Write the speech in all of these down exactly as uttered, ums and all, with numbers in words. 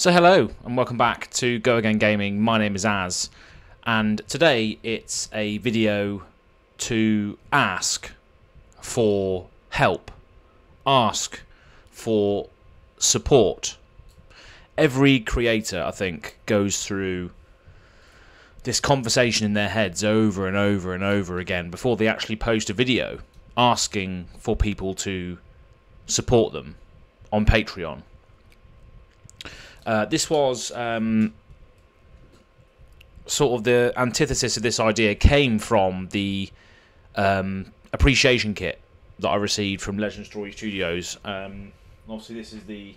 So hello and welcome back to Go Again Gaming. My name is Az, and today it's a video to ask for help, ask for support. Every creator, I think, goes through this conversation in their heads over and over and over again before they actually post a video, asking for people to support them on Patreon. Uh, this was um, sort of the antithesis of this idea came from the um, appreciation kit that I received from Legend Story Studios. Um, obviously, this is the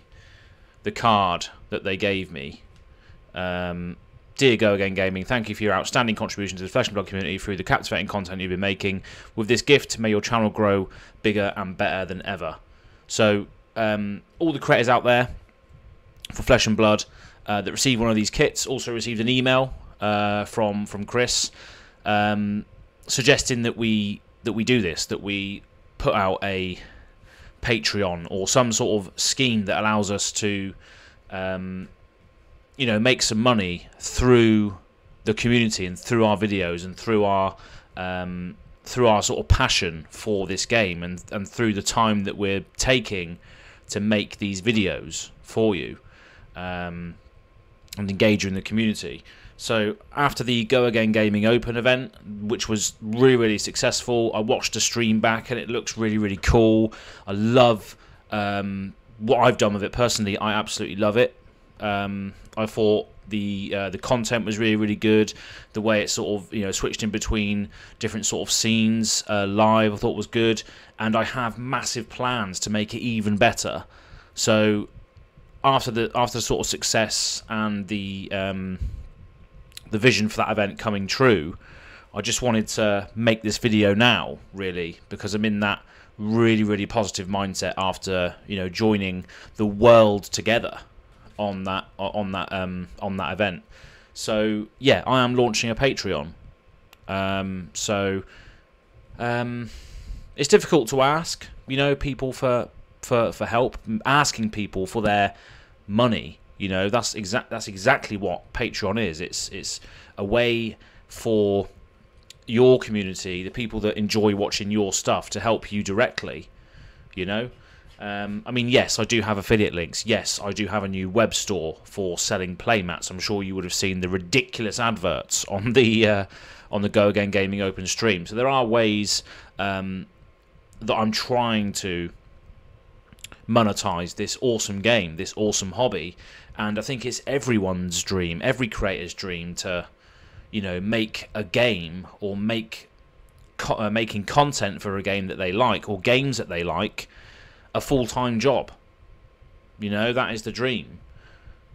the card that they gave me. Um, Dear Go Again Gaming, thank you for your outstanding contribution to the Flesh and Blood community through the captivating content you've been making. With this gift, may your channel grow bigger and better than ever. So, um, all the creators out there for Flesh and Blood uh, that received one of these kits also received an email uh, from from Chris um, suggesting that we that we do this, that we put out a Patreon or some sort of scheme that allows us to um, you know, make some money through the community and through our videos and through our um, through our sort of passion for this game and and through the time that we're taking to make these videos for you. Um, and engage you in the community. So after the Go Again Gaming Open event, which was really really successful, I watched the stream back and it looks really really cool. I love um, what I've done with it personally. I absolutely love it. Um, I thought the uh, the content was really really good. The way it sort of you know switched in between different sort of scenes uh, live, I thought was good. And I have massive plans to make it even better. So after the after the sort of success and the um, the vision for that event coming true, I just wanted to make this video now, really, because I'm in that really really positive mindset after you know joining the world together on that on that um, on that event. So yeah, I am launching a Patreon. Um, so um, it's difficult to ask, you know, people for for for help, asking people for their money. You know, that's exact that's exactly what Patreon is. It's it's a way for your community, the people that enjoy watching your stuff, to help you directly, you know. um I mean, yes, I do have affiliate links. Yes, I do have a new web store for selling playmats. I'm sure you would have seen the ridiculous adverts on the uh, on the Go Again Gaming Open stream. So there are ways um that I'm trying to monetize this awesome game, this awesome hobby, and I think it's everyone's dream, every creator's dream, to you know make a game or make co uh, making content for a game that they like or games that they like a full-time job. You know, that is the dream.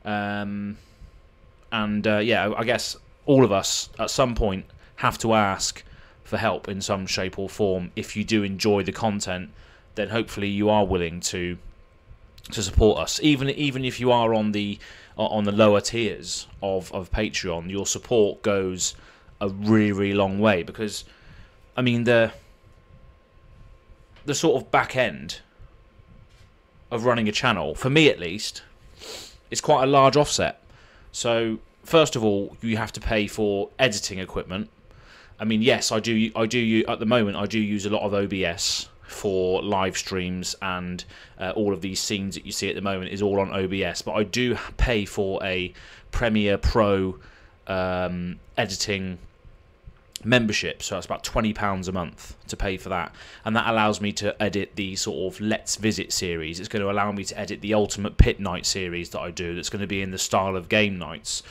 Um, and uh, yeah, I guess all of us at some point have to ask for help in some shape or form. If you do enjoy the content, then hopefully you are willing to to support us, even even if you are on the on the lower tiers of of Patreon. Your support goes a really really long way, because I mean the the sort of back end of running a channel, for me at least, is quite a large offset. So first of all, you have to pay for editing equipment. I mean, yes, I do I do at the moment I do use a lot of O B S for live streams, and uh, all of these scenes that you see at the moment is all on O B S, but I do pay for a Premiere Pro um, editing membership, so that's about twenty pounds a month to pay for that, and that allows me to edit the sort of Let's Visit series. It's going to allow me to edit the Ultimate Pit Night series that I do, that's going to be in the style of game nights.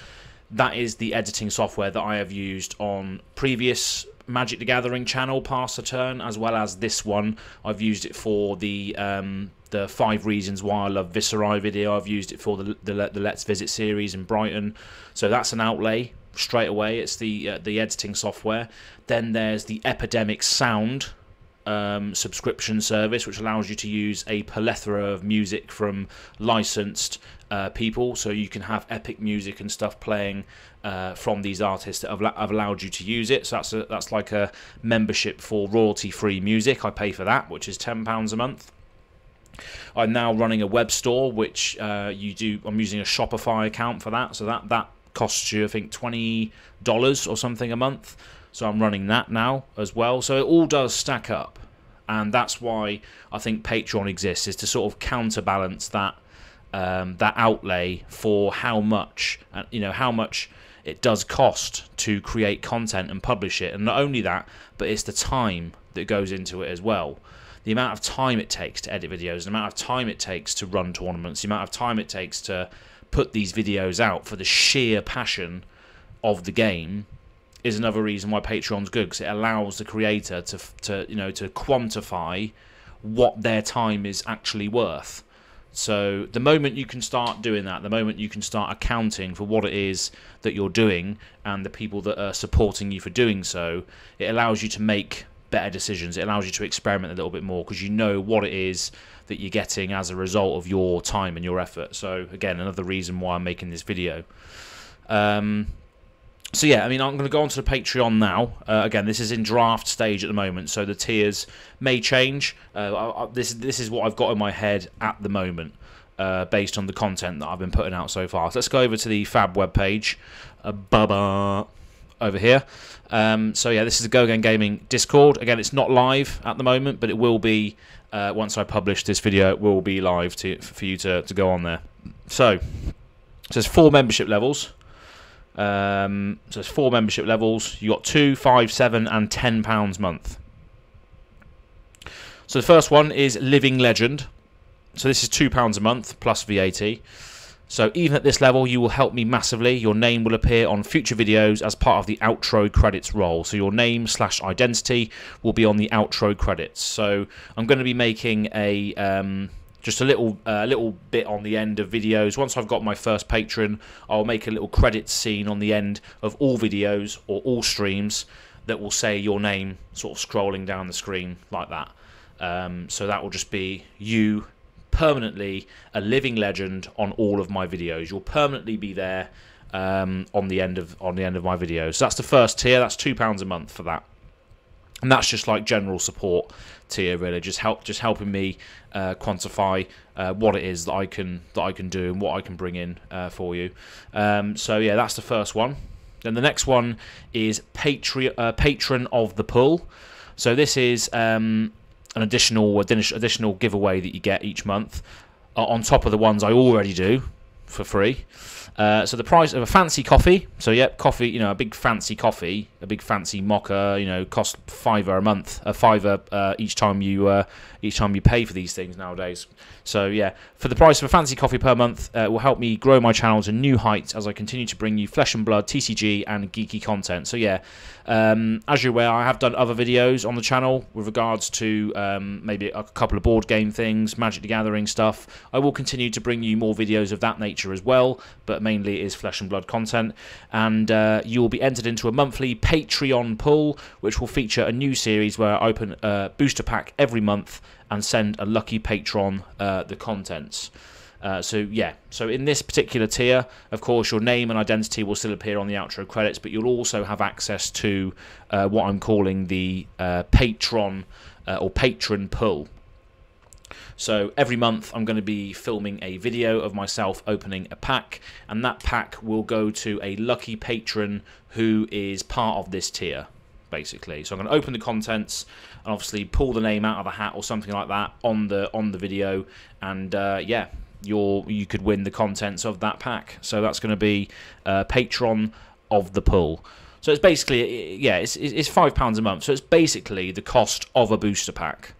That is the editing software that I have used on previous Magic the Gathering channel, Pass the Turn, as well as this one. I've used it for the um, the Five Reasons Why I Love Viscerai video. I've used it for the, the, the Let's Visit series in Brighton. So that's an outlay straight away. It's the uh, the editing software. Then there's the Epidemic Sound um, subscription service, which allows you to use a plethora of music from licensed uh, people. So you can have epic music and stuff playing uh, from these artists that have, have allowed you to use it. So that's a, that's like a membership for royalty-free music. I pay for that, which is ten pounds a month. I'm now running a web store, which uh, you do. I'm using a Shopify account for that, so that that costs you, I think, twenty dollars or something a month. So I'm running that now as well. So it all does stack up, and that's why I think Patreon exists, is to sort of counterbalance that um, that outlay for how much, and you know, how much it does cost to create content and publish it. And not only that, but it's the time that goes into it as well. The amount of time it takes to edit videos, the amount of time it takes to run tournaments, the amount of time it takes to put these videos out for the sheer passion of the game is another reason why Patreon's good, because it allows the creator to, to, you know, to quantify what their time is actually worth. So the moment you can start doing that, the moment you can start accounting for what it is that you're doing and the people that are supporting you for doing so, it allows you to make better decisions. It allows you to experiment a little bit more, because you know what it is that you're getting as a result of your time and your effort. So again, another reason why I'm making this video. Um, so yeah, I mean, I'm going to go onto the Patreon now. Uh, again, this is in draft stage at the moment, so the tiers may change. Uh, I, I, this this is what I've got in my head at the moment, uh, based on the content that I've been putting out so far. So let's go over to the Fab webpage. Uh, Bubba. Over here. Um, so yeah, this is the Go Again Gaming Discord. Again, it's not live at the moment, but it will be uh, once I publish this video. It will be live to, for you to, to go on there. So, so there's four membership levels. Um, so there's four membership levels. You got two, five, seven, and ten pounds a month. So the first one is Living Legend. So this is two pounds a month plus V A T. So even at this level, you will help me massively. Your name will appear on future videos as part of the outro credits roll. So your name slash identity will be on the outro credits. So I'm going to be making a um, just a little uh, little bit on the end of videos. Once I've got my first patron, I'll make a little credits scene on the end of all videos or all streams that will say your name, sort of scrolling down the screen like that. Um, so that will just be you. Permanently a living legend on all of my videos. You'll permanently be there um, on the end of on the end of my videos. So that's the first tier. That's two pounds a month for that, and that's just like general support tier, really. Just help, just helping me uh, quantify uh, what it is that I can that I can do and what I can bring in uh, for you. Um, so yeah, that's the first one. Then the next one is Patreon uh, patron of the pool. So this is. Um, An additional additional giveaway that you get each month uh, on top of the ones I already do for free. Uh, so the price of a fancy coffee. So yep, coffee. You know, a big fancy coffee, a big fancy mocha. You know, costs fiver a month, a fiver uh, each time you uh, each time you pay for these things nowadays. So yeah, for the price of a fancy coffee per month, uh, will help me grow my channel to new heights as I continue to bring you Flesh and Blood, T C G, and geeky content. So yeah. Um, as you're aware, I have done other videos on the channel with regards to um, maybe a couple of board game things, Magic the Gathering stuff. I will continue to bring you more videos of that nature as well, but mainly it is Flesh and Blood content. And uh, you will be entered into a monthly Patreon pool, which will feature a new series where I open a booster pack every month and send a lucky patron uh, the contents. Uh, so yeah, so in this particular tier, of course, your name and identity will still appear on the outro credits, but you'll also have access to uh, what I'm calling the uh, patron uh, or patron pool. So every month I'm going to be filming a video of myself opening a pack, and that pack will go to a lucky patron who is part of this tier. Basically, so I'm going to open the contents and obviously pull the name out of a hat or something like that on the on the video, and uh, yeah, you're you could win the contents of that pack. So that's going to be uh, Patron of the Pool. So it's basically, yeah, it's it's five pounds a month. So it's basically the cost of a booster pack.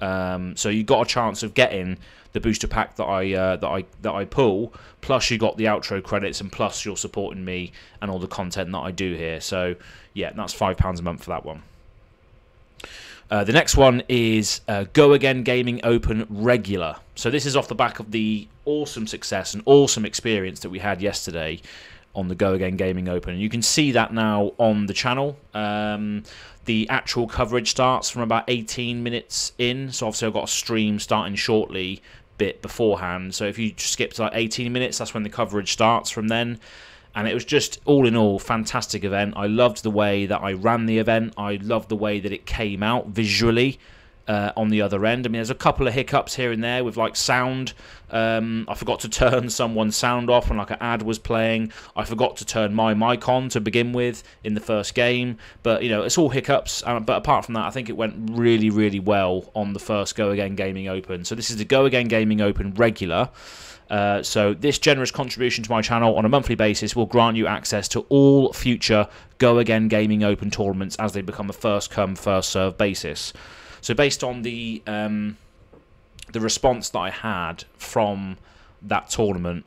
Um, so you got a chance of getting the booster pack that I uh, that I that I pull. Plus you got the outro credits, and plus you're supporting me and all the content that I do here. So yeah, that's five pounds a month for that one. Uh, the next one is uh, Go Again Gaming Open Regular. So this is off the back of the awesome success and awesome experience that we had yesterday on the Go Again Gaming Open. You can see that now on the channel. Um, the actual coverage starts from about eighteen minutes in. So obviously I've got a stream starting shortly bit beforehand. So if you skip to like eighteen minutes, that's when the coverage starts from then. And it was just, all in all, fantastic event. I loved the way that I ran the event. I loved the way that it came out visually. uh, on the other end. I mean, there's a couple of hiccups here and there with, like, sound. Um, I forgot to turn someone's sound off when, like, an ad was playing. I forgot to turn my mic on to begin with in the first game. But, you know, it's all hiccups. Uh, but apart from that, I think it went really, really well on the first Go Again Gaming Open. So this is the Go Again Gaming Open regular. Uh, so this generous contribution to my channel on a monthly basis will grant you access to all future Go Again Gaming Open tournaments as they become a first-come, first-served basis. So based on the um, the response that I had from that tournament,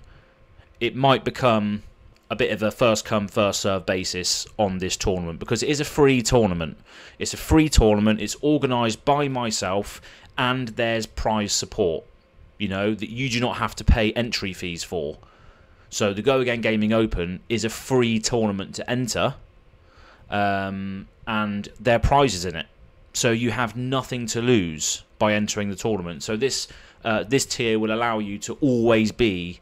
it might become a bit of a first-come, first-served basis on this tournament, because it is a free tournament. It's a free tournament. It's organised by myself, and there's prize support, you know, that you do not have to pay entry fees for. So the Go Again Gaming Open is a free tournament to enter, um, and there are prizes in it. So you have nothing to lose by entering the tournament. So this, uh, this tier will allow you to always be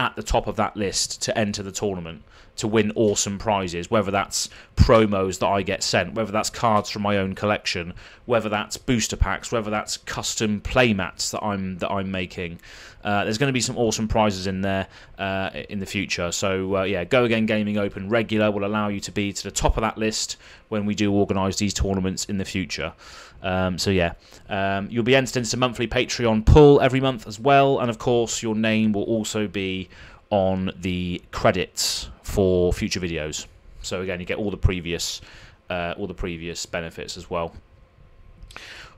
at the top of that list to enter the tournament, to win awesome prizes, whether that's promos that I get sent, whether that's cards from my own collection, whether that's booster packs, whether that's custom playmats that I'm that I'm making. Uh, there's going to be some awesome prizes in there uh, in the future. So uh, yeah, Go Again Gaming Open regular will allow you to be to the top of that list when we do organise these tournaments in the future. Um, so yeah, um, you'll be entered into monthly Patreon pull every month as well, and of course your name will also be on the credits for future videos. So again, you get all the previous uh, all the previous benefits as well.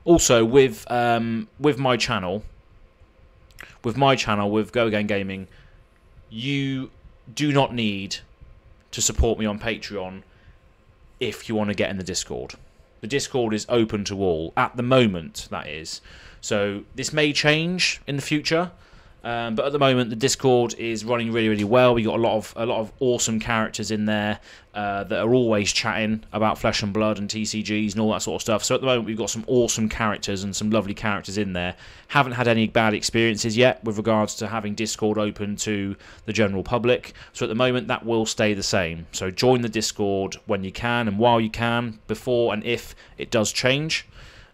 Also with um, with my channel, with my channel with Go Again Gaming, you do not need to support me on Patreon if you want to get in the Discord. The Discord is open to all at the moment, that is. So this may change in the future. Um, but at the moment, the Discord is running really, really well. We got a lot of a lot of awesome characters in there uh, that are always chatting about Flesh and Blood and T C Gs and all that sort of stuff. So at the moment, we've got some awesome characters and some lovely characters in there. Haven't had any bad experiences yet with regards to having Discord open to the general public. So at the moment, that will stay the same. So join the Discord when you can and while you can, before and if it does change.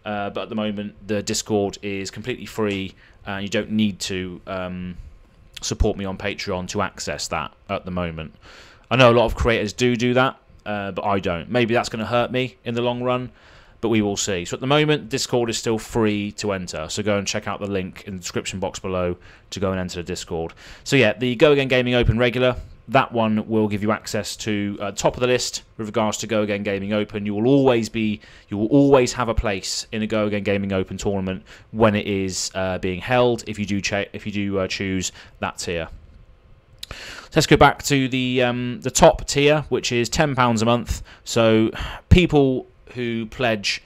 Uh, but at the moment, the Discord is completely free, and you don't need to um, support me on Patreon to access that at the moment. I know a lot of creators do do that, uh, but I don't. Maybe that's going to hurt me in the long run, but we will see. So at the moment, Discord is still free to enter, so go and check out the link in the description box below to go and enter the Discord. So yeah, the Go Again Gaming Open regular, that one will give you access to uh, top of the list with regards to Go Again Gaming Open. You will always be, you will always have a place in a Go Again Gaming Open tournament when it is uh, being held. If you do, if you do uh, choose that tier. So let's go back to the um, the top tier, which is ten pounds a month. So people who pledge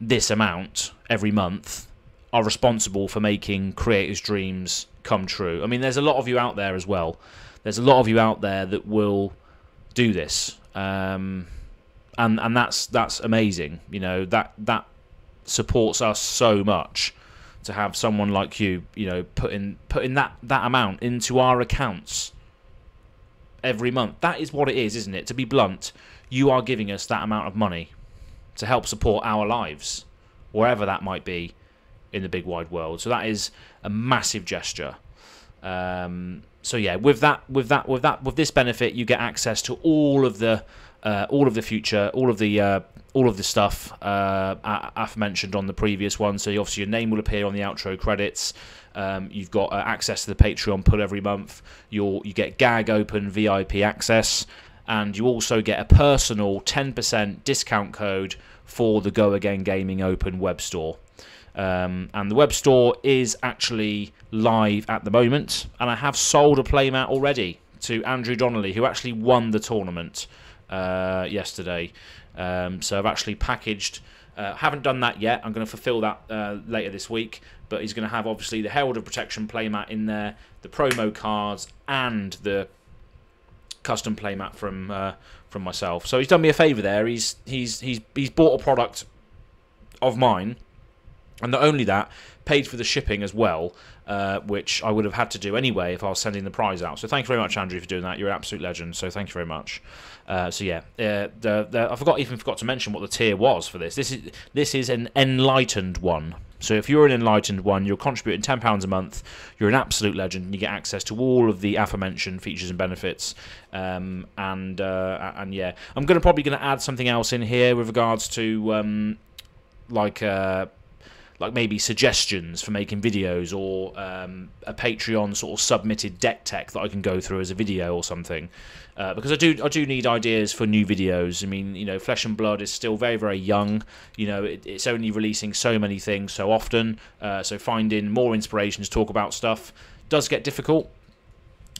this amount every month are responsible for making creators' dreams come true. I mean, there's a lot of you out there as well. There's a lot of you out there that will do this, um, and and that's that's amazing. You know, that that supports us so much to have someone like you, you know, putting putting that that amount into our accounts every month. That is what it is, isn't it? To be blunt, you are giving us that amount of money to help support our lives, wherever that might be in the big wide world. So that is a massive gesture. Um, so yeah, with that, with that, with that, with this benefit, you get access to all of the, uh, all of the future, all of the, uh, all of the stuff uh, aforementioned on the previous one. So obviously your name will appear on the outro credits. Um, you've got uh, access to the Patreon pull every month. You'll you get Gag Open V I P access, and you also get a personal ten percent discount code for the Go Again Gaming Open web store. Um, and the web store is actually live at the moment, and I have sold a playmat already to Andrew Donnelly, who actually won the tournament uh, yesterday. Um, so I've actually packaged, uh, haven't done that yet, I'm going to fulfill that uh, later this week, but he's going to have obviously the Herald of Protection playmat in there, the promo cards, and the custom playmat from uh, from myself. So he's done me a favour there. He's he's he's he's bought a product of mine And not only that, paid for the shipping as well, uh, which I would have had to do anyway if I was sending the prize out. So thank you very much, Andrew, for doing that. You're an absolute legend, so thank you very much. Uh, so yeah, uh, the, the, I forgot even forgot to mention what the tier was for this. This is this is an enlightened one. So if you're an enlightened one, you're contributing ten pounds a month. You're an absolute legend, and you get access to all of the aforementioned features and benefits. Um, and uh, and yeah, I'm gonna probably gonna add something else in here with regards to um, like. Uh, like maybe suggestions for making videos, or um, a Patreon sort of submitted deck tech that I can go through as a video or something. Uh, because I do I do need ideas for new videos. I mean, you know, Flesh and Blood is still very, very young. You know, it, it's only releasing so many things so often. Uh, so finding more inspiration to talk about stuff does get difficult.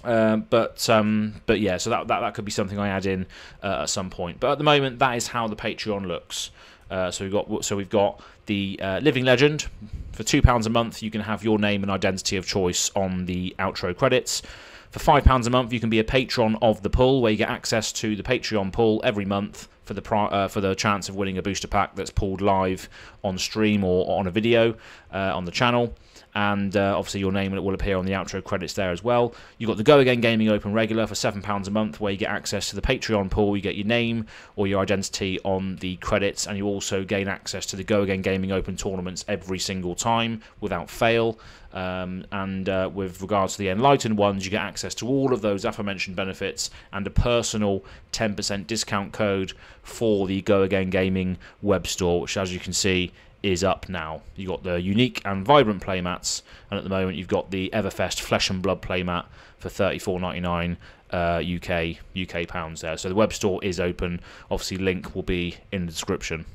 Uh, but um, but yeah, so that, that, that could be something I add in uh, at some point. But at the moment, that is how the Patreon looks. Uh, so we've got so we've got the uh, Living Legend. For two pounds a month, you can have your name and identity of choice on the outro credits. For five pounds a month, you can be a patron of the pool, where you get access to the Patreon pool every month for the pri uh, for the chance of winning a booster pack that's pulled live on stream or, or on a video uh, on the channel. And uh, obviously your name will appear on the outro credits there as well. You've got the Go Again Gaming Open Regular for seven pounds a month, where you get access to the Patreon pool. You get your name or your identity on the credits, and you also gain access to the Go Again Gaming Open tournaments every single time without fail. Um, and uh, with regards to the Enlightened ones, you get access to all of those aforementioned benefits and a personal ten percent discount code for the Go Again Gaming web store, which, as you can see, is up now. You've got the unique and vibrant playmats, and at the moment you've got the Everfest Flesh and Blood playmat for thirty-four ninety-nine uh, U K U K pounds there. So the web store is open. Obviously, link will be in the description.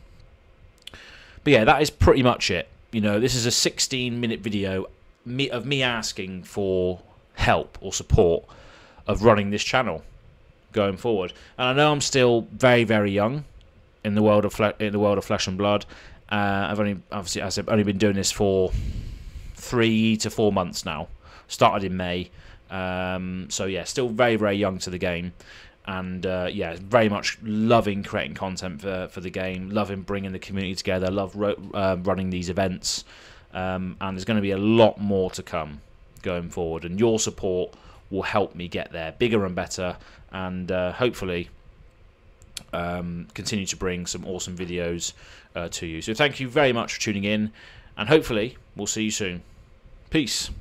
But yeah, that is pretty much it. You know, this is a sixteen minute video of me asking for help or support of running this channel going forward. And I know I'm still very, very young in the world of fle in the world of Flesh and Blood. Uh, I've only, obviously, as I've only been doing this for three to four months now. Started in May, um, so yeah, still very, very young to the game, and uh, yeah, very much loving creating content for for the game, loving bringing the community together, love ro uh, running these events, um, and there's going to be a lot more to come going forward, and your support will help me get there, bigger and better, and uh, hopefully. Um, continue to bring some awesome videos uh, to you. So thank you very much for tuning in, and hopefully we'll see you soon. Peace.